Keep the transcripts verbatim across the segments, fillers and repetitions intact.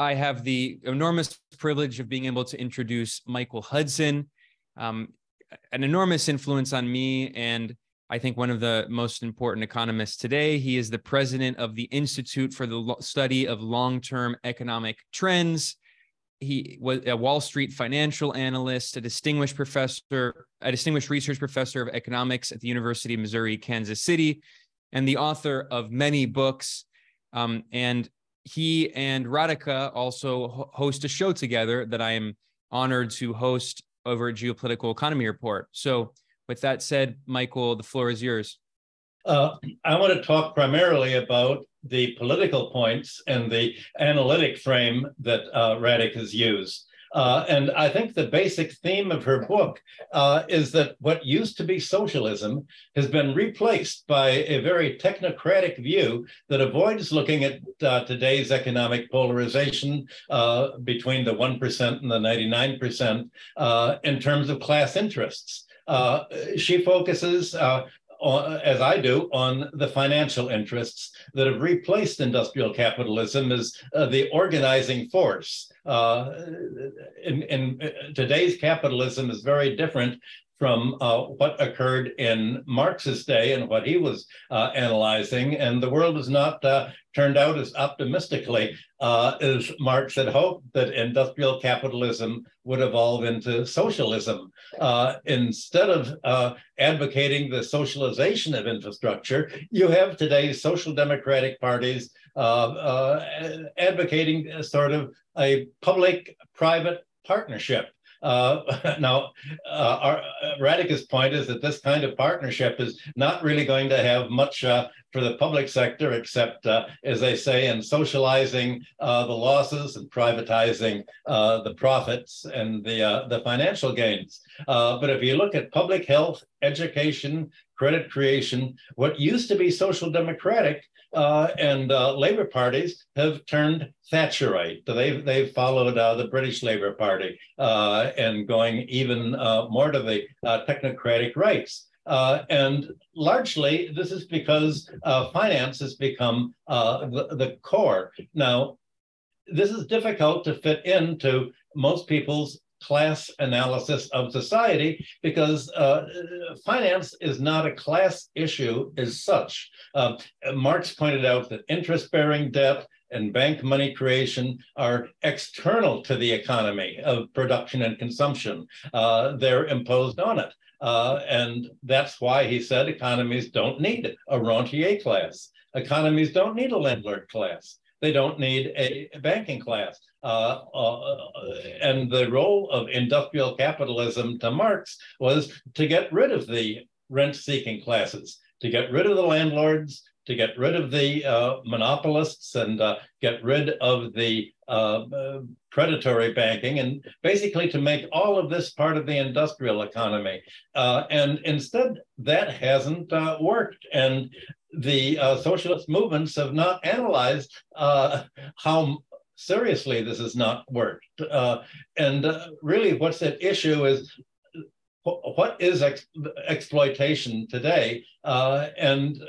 I have the enormous privilege of being able to introduce Michael Hudson, um, an enormous influence on me, and I think one of the most important economists today. He is the president of the Institute for the Study of Long-Term Economic Trends. He was a Wall Street financial analyst, a distinguished professor, a distinguished research professor of economics at the University of Missouri, Kansas City, and the author of many books. Um, and he and Radhika also host a show together that I am honored to host over at Geopolitical Economy Report. So with that said, Michael, the floor is yours. Uh, I want to talk primarily about the political points and the analytic frame that uh, Radhika's used. Uh, and I think the basic theme of her book uh, is that what used to be socialism has been replaced by a very technocratic view that avoids looking at uh, today's economic polarization uh, between the one percent and the ninety-nine percent uh, in terms of class interests. Uh, she focuses uh, as I do, on the financial interests that have replaced industrial capitalism as uh, the organizing force. Uh, in, in today's capitalism is very different from uh, what occurred in Marx's day and what he was uh, analyzing. And the world has not uh, turned out as optimistically uh, as Marx had hoped that industrial capitalism would evolve into socialism. Uh, instead of uh, advocating the socialization of infrastructure, you have today's social democratic parties uh, uh, advocating a sort of a public-private partnership. Uh, now, uh, our, Radhika's point is that this kind of partnership is not really going to have much uh, for the public sector, except, uh, as they say, in socializing uh, the losses and privatizing uh, the profits and the, uh, the financial gains. Uh, but if you look at public health, education, credit creation, what used to be social democratic uh, and uh, labor parties have turned Thatcherite. They've, they've followed uh, the British Labor Party uh, and going even uh, more to the uh, technocratic rights. Uh, and largely, this is because uh, finance has become uh, the, the core. Now, this is difficult to fit into most people's class analysis of society because uh, finance is not a class issue as such. Uh, Marx pointed out that interest-bearing debt and bank money creation are external to the economy of production and consumption. Uh, they're imposed on it. Uh, and that's why he said economies don't need a rentier class. Economies don't need a landlord class. They don't need a banking class. Uh, uh, and the role of industrial capitalism to Marx was to get rid of the rent-seeking classes, to get rid of the landlords, to get rid of the uh, monopolists and uh, get rid of the uh, uh, predatory banking, and basically to make all of this part of the industrial economy. Uh, and instead, that hasn't uh, worked. And the uh, socialist movements have not analyzed uh, how seriously this has not worked. Uh, and uh, really what's at issue is what is ex exploitation today? Uh, and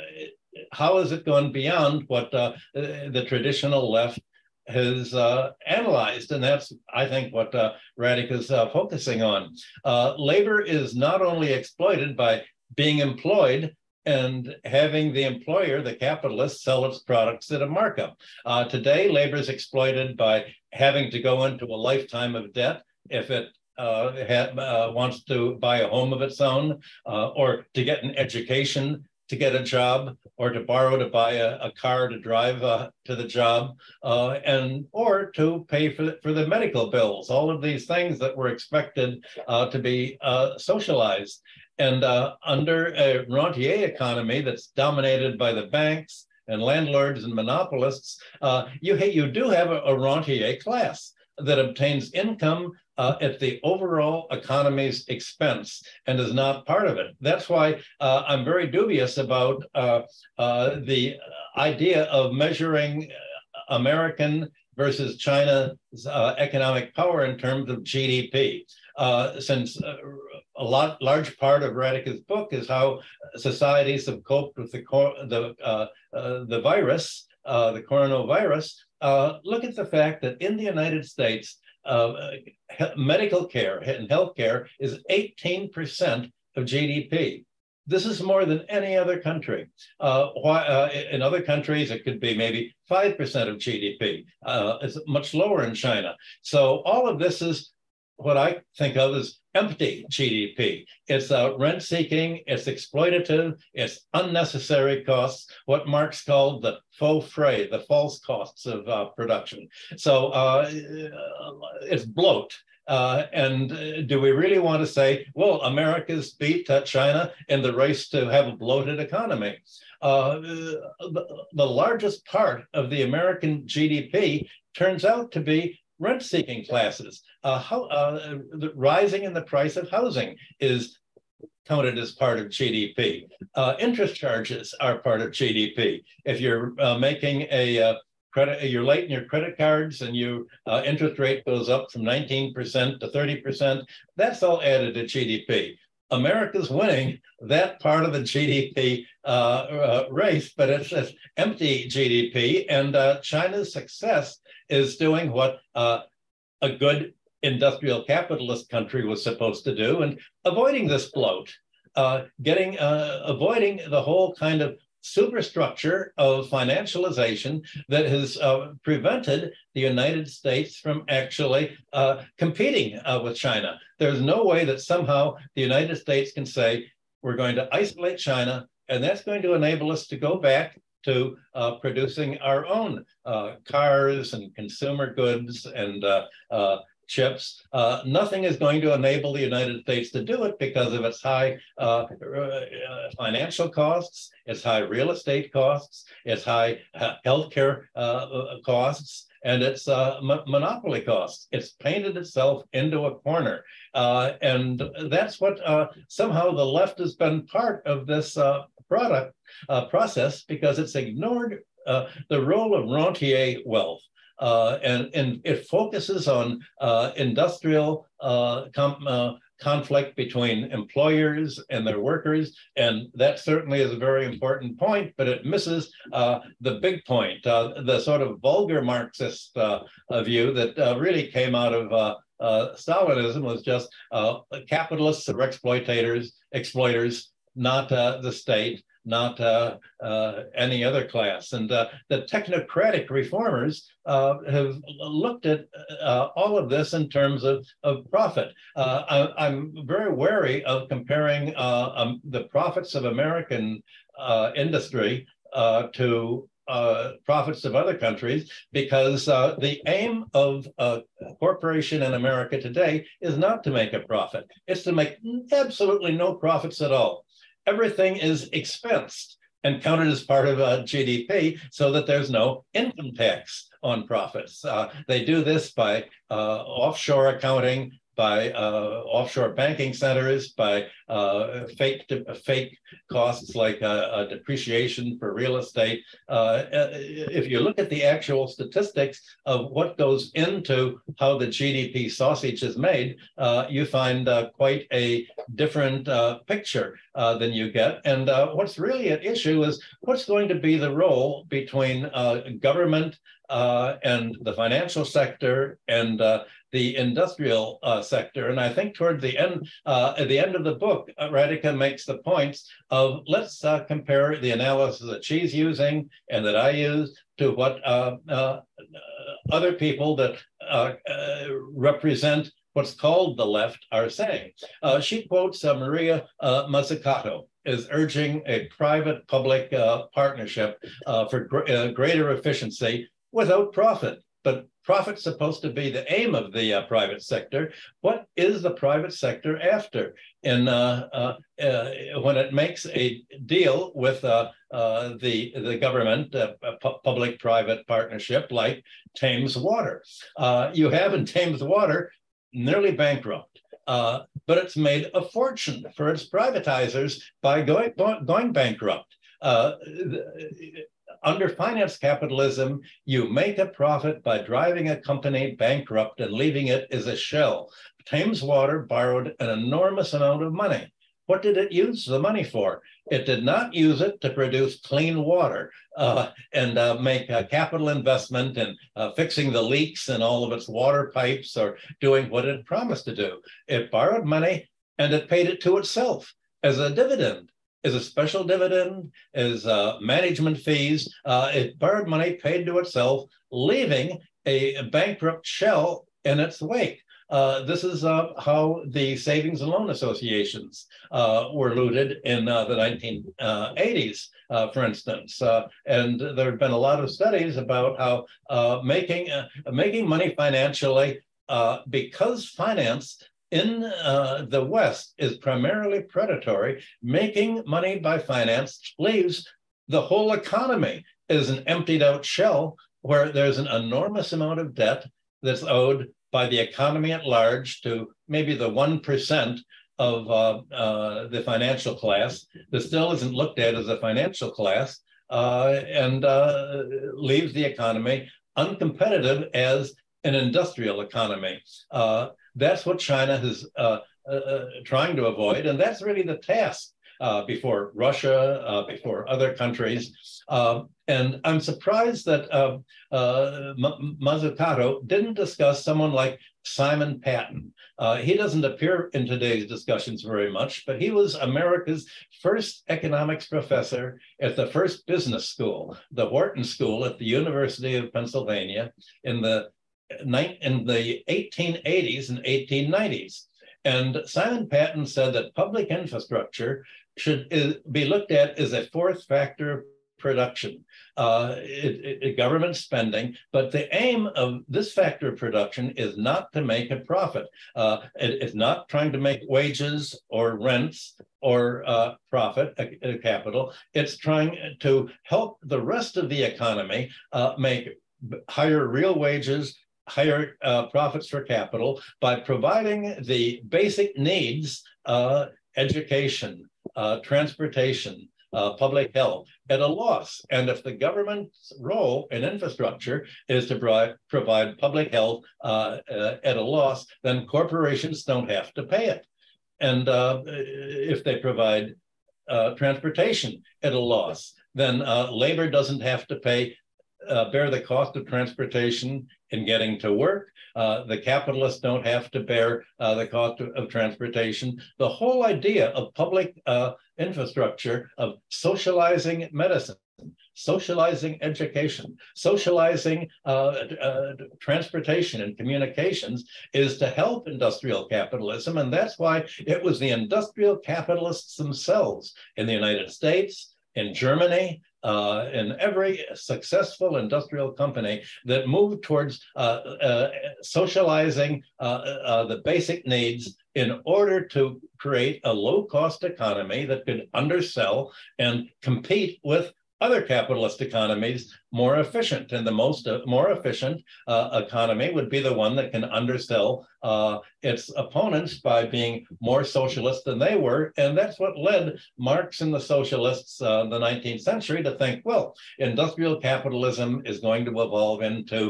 how has it gone beyond what uh, the traditional left has uh, analyzed? And that's, I think, what uh, Radhika's uh, focusing on. Uh, labor is not only exploited by being employed, and having the employer, the capitalist, sell its products at a markup. Uh, today, labor is exploited by having to go into a lifetime of debt if it uh, ha uh, wants to buy a home of its own, uh, or to get an education, to get a job, or to borrow to buy a, a car to drive uh, to the job, uh, and or to pay for, for the medical bills, all of these things that were expected uh, to be uh, socialized. And uh, under a rentier economy that's dominated by the banks and landlords and monopolists, uh, you, you do have a, a rentier class that obtains income uh, at the overall economy's expense and is not part of it. That's why uh, I'm very dubious about uh, uh, the idea of measuring American versus China's uh, economic power in terms of G D P. Uh, since uh, a lot, large part of Radhika's book is how societies have coped with the, the, uh, uh, the virus, uh, the coronavirus, uh, look at the fact that in the United States, uh, medical care and health care is eighteen percent of G D P. This is more than any other country. Uh, why, uh, in other countries, it could be maybe five percent of G D P. Uh, it's much lower in China. So all of this is what I think of as empty G D P. It's uh, rent-seeking, it's exploitative, it's unnecessary costs, what Marx called the faux frais, the false costs of uh, production. So uh, it's bloat. Uh, and uh, do we really want to say, well, America's beat uh, China in the race to have a bloated economy? Uh, the, the largest part of the American G D P turns out to be rent-seeking classes. Uh, how, uh, the rising in the price of housing is counted as part of G D P. Uh, interest charges are part of G D P. If you're uh, making a uh, credit, you're late in your credit cards, and your uh, interest rate goes up from nineteen percent to thirty percent. That's all added to G D P. America's winning that part of the G D P uh, uh, race, but it's an empty G D P, and uh, China's success is doing what uh, a good industrial capitalist country was supposed to do, and avoiding this bloat, uh, getting, uh, avoiding the whole kind of superstructure of financialization that has uh, prevented the United States from actually uh, competing uh, with China. There's no way that somehow the United States can say, we're going to isolate China, and that's going to enable us to go back to uh, producing our own uh, cars and consumer goods and uh, uh, chips. Uh, nothing is going to enable the United States to do it because of its high uh, uh, financial costs, its high real estate costs, its high uh, healthcare uh, costs, and its uh, mo monopoly costs. It's painted itself into a corner. Uh, and that's what uh, somehow the left has been part of this uh, product uh, process, because it's ignored uh, the role of rentier wealth. Uh, and, and it focuses on uh, industrial uh, com uh, conflict between employers and their workers. And that certainly is a very important point, but it misses uh, the big point, uh, the sort of vulgar Marxist uh, view that uh, really came out of uh, uh, Stalinism, was just uh, capitalists or exploitators, exploiters, not uh, the state, not uh, uh, any other class. And uh, the technocratic reformers uh, have looked at uh, all of this in terms of, of profit. Uh, I, I'm very wary of comparing uh, um, the profits of American uh, industry uh, to uh, profits of other countries, because uh, the aim of a corporation in America today is not to make a profit. It's to make absolutely no profits at all. Everything is expensed and counted as part of uh, G D P, so that there's no income tax on profits. Uh, they do this by uh, offshore accounting, by uh, offshore banking centers, by uh, fake fake costs like uh, uh, depreciation for real estate. Uh, if you look at the actual statistics of what goes into how the G D P sausage is made, uh, you find uh, quite a different uh, picture uh, than you get. And uh, what's really at issue is what's going to be the role between uh, government Uh, and the financial sector and uh, the industrial uh, sector. And I think toward the end, uh, at the end of the book, Radhika makes the points of, let's uh, compare the analysis that she's using and that I use to what uh, uh, other people that uh, uh, represent what's called the left are saying. Uh, she quotes uh, Maria uh, Mazzucato is urging a private-public uh, partnership uh, for gr uh, greater efficiency without profit. But profit's supposed to be the aim of the uh, private sector. What is the private sector after? And uh, uh, uh, when it makes a deal with uh, uh, the, the government, uh, public-private partnership like Thames Water, uh, you have in Thames Water nearly bankrupt. Uh, but it's made a fortune for its privatizers by going, going bankrupt. Uh, Under finance capitalism, you make a profit by driving a company bankrupt and leaving it as a shell. Thames Water borrowed an enormous amount of money. What did it use the money for? It did not use it to produce clean water uh, and uh, make a capital investment in uh, fixing the leaks in all of its water pipes or doing what it promised to do. It borrowed money and it paid it to itself as a dividend, as a special dividend, as uh, management fees. Uh, it borrowed money, paid to itself, leaving a bankrupt shell in its wake. Uh, this is uh, how the savings and loan associations uh, were looted in uh, the nineteen eighties, uh, for instance. Uh, and there have been a lot of studies about how uh, making, uh, making money financially, uh, because finance in uh, the West is primarily predatory, making money by finance leaves the whole economy as an emptied out shell where there's an enormous amount of debt that's owed by the economy at large to maybe the one percent of uh, uh, the financial class that still isn't looked at as a financial class uh, and uh, leaves the economy uncompetitive as an industrial economy. Uh, that's what China is uh, uh, trying to avoid, and that's really the task uh, before Russia, uh, before other countries. Uh, And I'm surprised that uh, uh, Mazzucato didn't discuss someone like Simon Patton. Uh, he doesn't appear in today's discussions very much, but he was America's first economics professor at the first business school, the Wharton School at the University of Pennsylvania in the, in the eighteen eighties and eighteen nineties. And Simon Patton said that public infrastructure should be looked at as a fourth factor of production, uh, it, it, government spending, but the aim of this factor of production is not to make a profit. Uh, it, it's not trying to make wages or rents or uh, profit, uh, capital. It's trying to help the rest of the economy uh, make higher real wages, higher uh, profits for capital by providing the basic needs, uh, education, uh, transportation, Uh, public health at a loss. And if the government's role in infrastructure is to provide, provide public health uh, uh, at a loss, then corporations don't have to pay it. And uh, if they provide uh, transportation at a loss, then uh, labor doesn't have to pay, uh, bear the cost of transportation in getting to work. Uh, the capitalists don't have to bear uh, the cost of, of transportation. The whole idea of public uh, infrastructure, of socializing medicine, socializing education, socializing uh, uh, transportation and communications is to help industrial capitalism. And that's why it was the industrial capitalists themselves in the United States, in Germany, Uh, in every successful industrial company that moved towards uh, uh, socializing uh, uh, the basic needs in order to create a low-cost economy that could undersell and compete with other capitalist economies more efficient. And the most uh, more efficient uh, economy would be the one that can undersell uh, its opponents by being more socialist than they were. And that's what led Marx and the socialists uh, in the nineteenth century to think, well, industrial capitalism is going to evolve into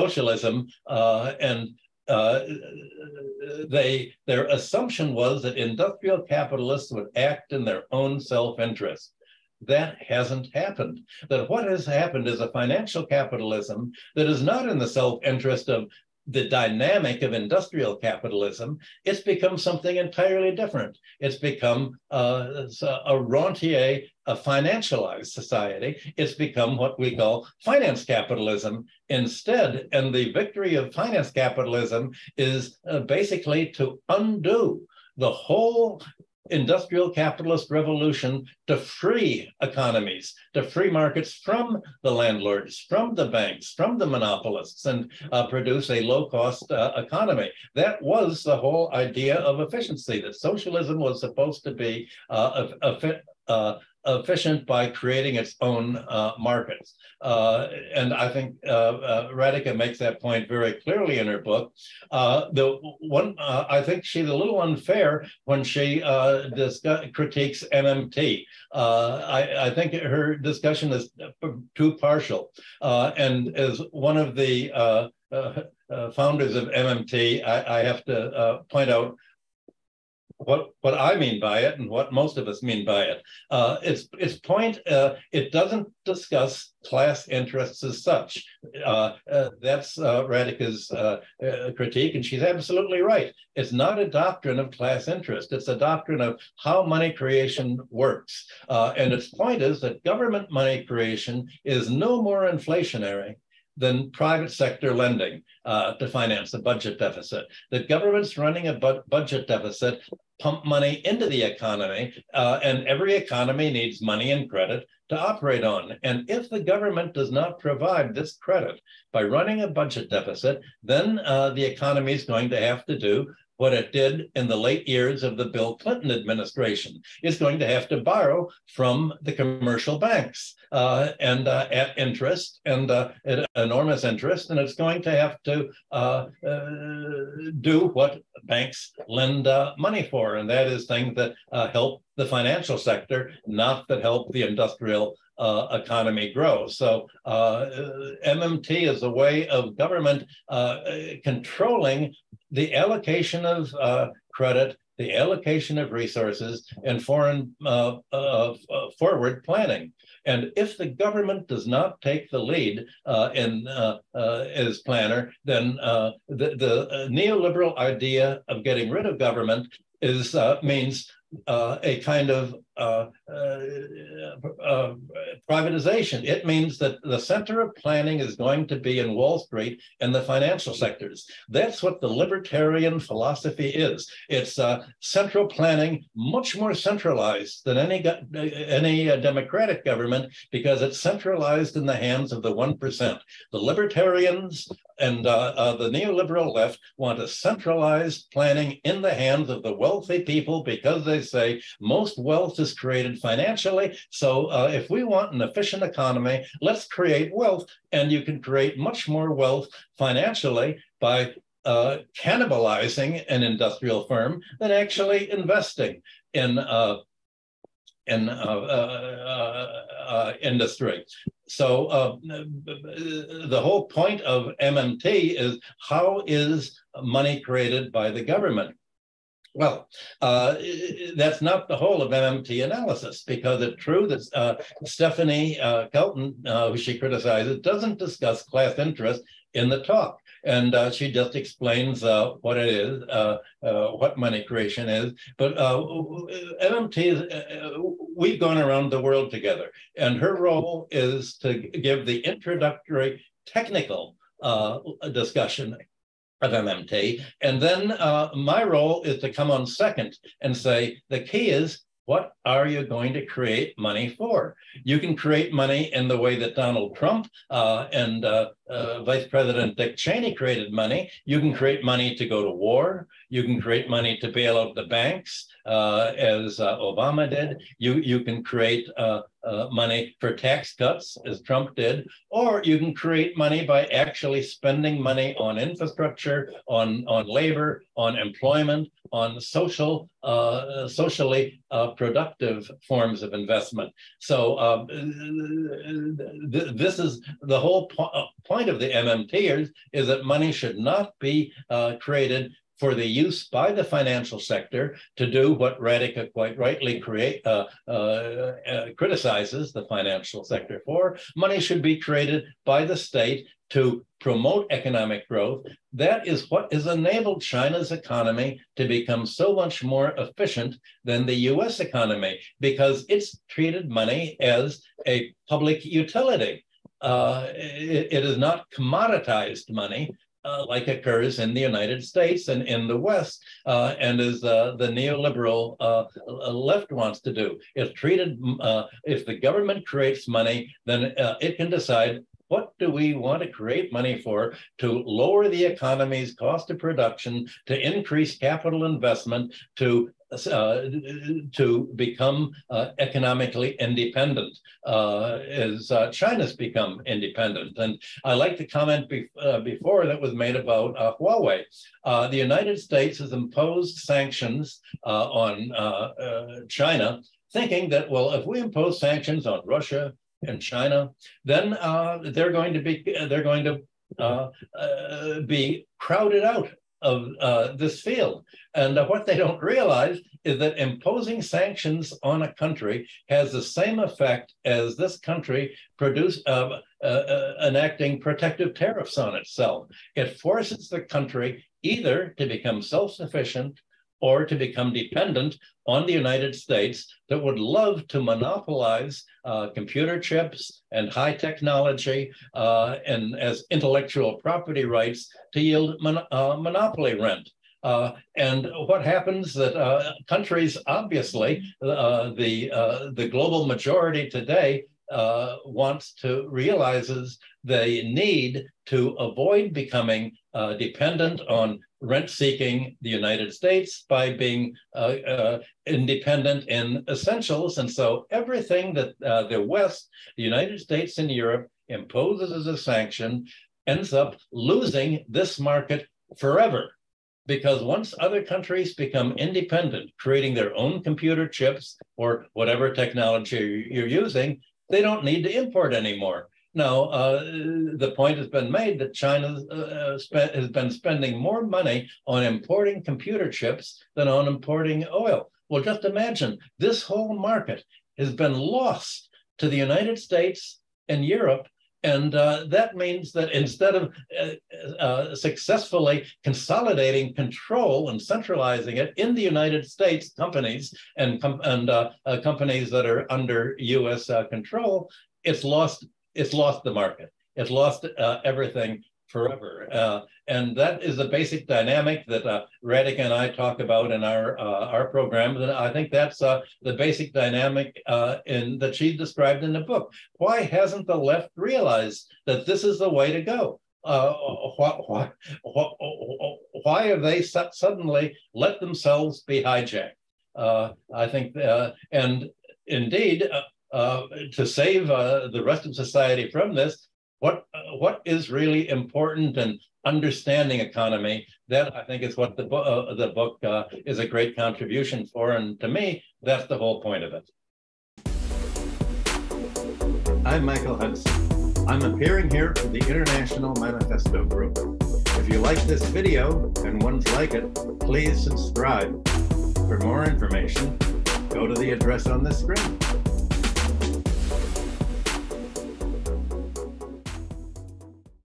socialism. Uh, and uh, they their assumption was that industrial capitalists would act in their own self-interest. That hasn't happened. That what has happened is a financial capitalism that is not in the self-interest of the dynamic of industrial capitalism. It's become something entirely different. It's become uh, a rentier, a financialized society. It's become what we call finance capitalism instead. And the victory of finance capitalism is uh, basically to undo the whole industrial capitalist revolution to free economies, to free markets from the landlords, from the banks, from the monopolists, and uh, produce a low-cost uh, economy. That was the whole idea of efficiency, that socialism was supposed to be uh, a, a, uh, efficient by creating its own uh, markets. Uh, and I think uh, uh, Radhika makes that point very clearly in her book. Uh, the one uh, I think she's a little unfair when she uh, critiques M M T. Uh, I, I think her discussion is too partial. Uh, and as one of the uh, uh, founders of M M T, I, I have to uh, point out what what I mean by it and what most of us mean by it. Uh, its its point, uh, it doesn't discuss class interests as such. Uh, uh, that's uh, Radhika's uh, uh, critique, and she's absolutely right. It's not a doctrine of class interest. It's a doctrine of how money creation works. Uh, and its point is that government money creation is no more inflationary than private sector lending uh, to finance the budget deficit. The government's running a bu budget deficit, pump money into the economy, uh, and every economy needs money and credit to operate on. And if the government does not provide this credit by running a budget deficit, then uh, the economy is going to have to do what it did in the late years of the Bill Clinton administration. Is going to have to borrow from the commercial banks uh, and uh, at interest and uh, at enormous interest, and it's going to have to uh, uh, do what banks lend uh, money for, and that is things that uh, help the financial sector, not that help the industrial Uh, economy grow. So uh, M M T is a way of government uh, controlling the allocation of uh, credit, the allocation of resources, and foreign uh, uh, forward planning. And if the government does not take the lead uh, in uh, uh, as planner, then uh, the, the neoliberal idea of getting rid of government is uh, means Uh, a kind of uh, uh, uh, privatization. It means that the center of planning is going to be in Wall Street and the financial sectors. That's what the libertarian philosophy is. It's uh, central planning, much more centralized than any any uh, democratic government, because it's centralized in the hands of the one percent. The libertarians and uh, uh, the neoliberal left want a centralized planning in the hands of the wealthy people, because they say most wealth is created financially. So uh, if we want an efficient economy, let's create wealth. And you can create much more wealth financially by uh, cannibalizing an industrial firm than actually investing in uh, in uh, uh, uh, industry. So uh, the whole point of M M T is, how is money created by the government? Well, uh, that's not the whole of M M T analysis, because it's true that uh, Stephanie uh, Kelton, uh, who she criticizes, doesn't discuss class interest in the talk. And uh, she just explains uh, what it is, uh, uh, what money creation is. But uh, M M T, uh, we've gone around the world together, and her role is to give the introductory technical uh, discussion of M M T. And then uh, my role is to come on second and say, the key is, what are you going to create money for? You can create money in the way that Donald Trump uh, and uh, uh, Vice President Dick Cheney created money. You can create money to go to war. You can create money to bail out the banks, uh, as uh, Obama did. You, you can create uh, uh, money for tax cuts, as Trump did. Or you can create money by actually spending money on infrastructure, on, on labor, on employment, on social, uh, socially uh, productive forms of investment. So uh, th this is the whole po point of the M M T is, is that money should not be uh, created for the use by the financial sector to do what Radhika quite rightly create, uh, uh, uh, criticizes the financial sector for. Money should be created by the state to promote economic growth. That is what has enabled China's economy to become so much more efficient than the U S economy, because it's treated money as a public utility. Uh, it, it is not commoditized money, Uh, like occurs in the United States and in the West, uh, and as uh, the neoliberal uh, left wants to do. If treated, uh, if the government creates money, then uh, it can decide, what do we want to create money for to lower the economy's cost of production, to increase capital investment, to Uh, to become uh, economically independent, uh, as uh, China's become independent. And I like the comment be uh, before that was made about uh, Huawei. Uh, the United States has imposed sanctions uh, on uh, uh, China, thinking that, well, if we impose sanctions on Russia and China, then uh, they're going to be they're going to uh, uh, be crowded out of uh, this field. And uh, what they don't realize is that imposing sanctions on a country has the same effect as this country produce, uh, uh, uh, enacting protective tariffs on itself. It forces the country either to become self-sufficient or to become dependent on the United States, that would love to monopolize uh, computer chips and high technology uh, and as intellectual property rights to yield mon uh, monopoly rent. Uh, and what happens that uh, countries, obviously, uh, the, uh, the global majority today uh, wants to, realizes they need to avoid becoming uh, dependent on rent-seeking the United States by being uh, uh, independent in essentials. And so everything that uh, the West, the United States and Europe imposes as a sanction ends up losing this market forever. Because once other countries become independent, creating their own computer chips or whatever technology you're using, they don't need to import anymore. Now, uh, the point has been made that China uh, spent, has been spending more money on importing computer chips than on importing oil. Well, just imagine, this whole market has been lost to the United States and Europe. And uh, that means that instead of uh, uh, successfully consolidating control and centralizing it in the United States, companies and, com and uh, uh, companies that are under U S uh, control, it's lost. It's lost the market. It's lost uh, everything forever. Uh, and that is the basic dynamic that uh, Radhika and I talk about in our uh, our program. And I think that's uh, the basic dynamic uh, in, that she described in the book. Why hasn't the left realized that this is the way to go? Uh, why, why, why have they suddenly let themselves be hijacked? Uh, I think, uh, and indeed, uh, Uh, to save uh, the rest of society from this, what uh, what is really important in understanding economy? That I think is what the, bo uh, the book uh, is a great contribution for, and to me, that's the whole point of it. I'm Michael Hudson. I'm appearing here for the International Manifesto Group. If you like this video, and ones like it, please subscribe. For more information, go to the address on the screen.